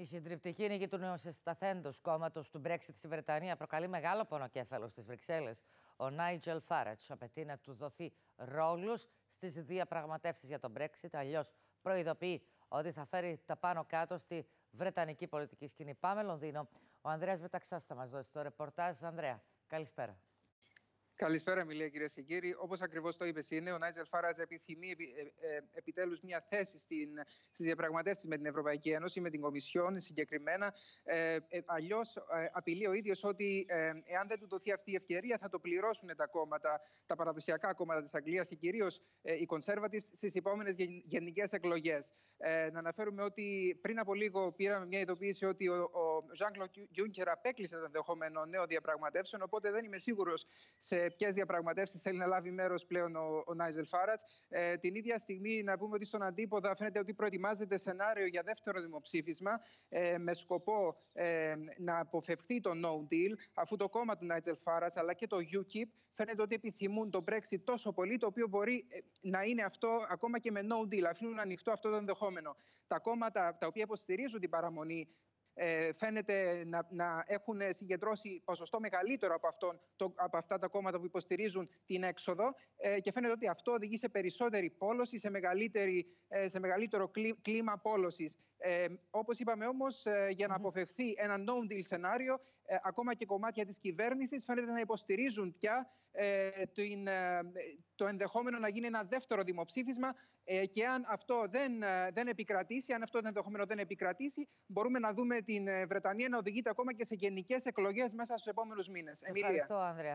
Η συντριπτική νίκη του νεοσυσταθέντος κόμματος του Brexit στη Βρετανία προκαλεί μεγάλο πονοκέφαλος στις Βρυξέλλες. Ο Νάιτζελ Φάρατς απαιτεί να του δοθεί ρόλος στις διαπραγματεύσεις για τον Brexit, αλλιώς προειδοποιεί ότι θα φέρει τα πάνω κάτω στη βρετανική πολιτική σκηνή. Πάμε Λονδίνο. Ο Ανδρέας Μεταξάς θα μας δώσει το ρεπορτάζ. Ανδρέα, καλησπέρα. Καλησπέρα, Μιλία, κυρίες και κύριοι. Όπως ακριβώς το είπες, ο Νάιτζελ Φάρατζ επιθυμεί επιτέλους μια θέση στις διαπραγματεύσεις με την Ευρωπαϊκή Ένωση, με την Κομισιόν συγκεκριμένα. Αλλιώς απειλεί ο ίδιος ότι εάν δεν του δοθεί αυτή η ευκαιρία, θα το πληρώσουν τα κόμματα, τα παραδοσιακά κόμματα της Αγγλίας και κυρίως οι Conservatives στις επόμενες γενικές εκλογές. Να αναφέρουμε ότι πριν από λίγο πήραμε μια ειδοποίηση ότι ο Jean Claude Juncker απέκλεισε το ενδεχόμενο νέο διαπραγματεύσεων, οπότε δεν είμαι σίγουρος ποιες διαπραγματεύσεις θέλει να λάβει μέρος πλέον ο Νάιτζελ Φάρατς. Την ίδια στιγμή, να πούμε ότι στον αντίποδα φαίνεται ότι προετοιμάζεται σενάριο για δεύτερο δημοψήφισμα με σκοπό να αποφευχθεί το no deal, αφού το κόμμα του Νάιτζελ Φάρατς αλλά και το UKIP φαίνεται ότι επιθυμούν το Brexit τόσο πολύ, το οποίο μπορεί να είναι αυτό ακόμα και με no deal. Αφήνουν ανοιχτό αυτό το ενδεχόμενο. Τα κόμματα τα οποία υποστηρίζουν την παραμονή φαίνεται να έχουν συγκεντρώσει ποσοστό μεγαλύτερο από αυτά τα κόμματα που υποστηρίζουν την έξοδο και φαίνεται ότι αυτό οδηγεί σε περισσότερη πόλωση, σε μεγαλύτερο κλίμα πόλωσης. Όπως είπαμε όμως, για να αποφευχθεί ένα no-deal σενάριο, ακόμα και κομμάτια της κυβέρνησης φαίνεται να υποστηρίζουν πια το ενδεχόμενο να γίνει ένα δεύτερο δημοψήφισμα και αν αυτό δεν επικρατήσει, αν αυτό το ενδεχόμενο δεν επικρατήσει, μπορούμε να δούμε την Βρετανία να οδηγείται ακόμα και σε γενικές εκλογές μέσα στους επόμενους μήνες. Ευχαριστώ, Ανδρέα.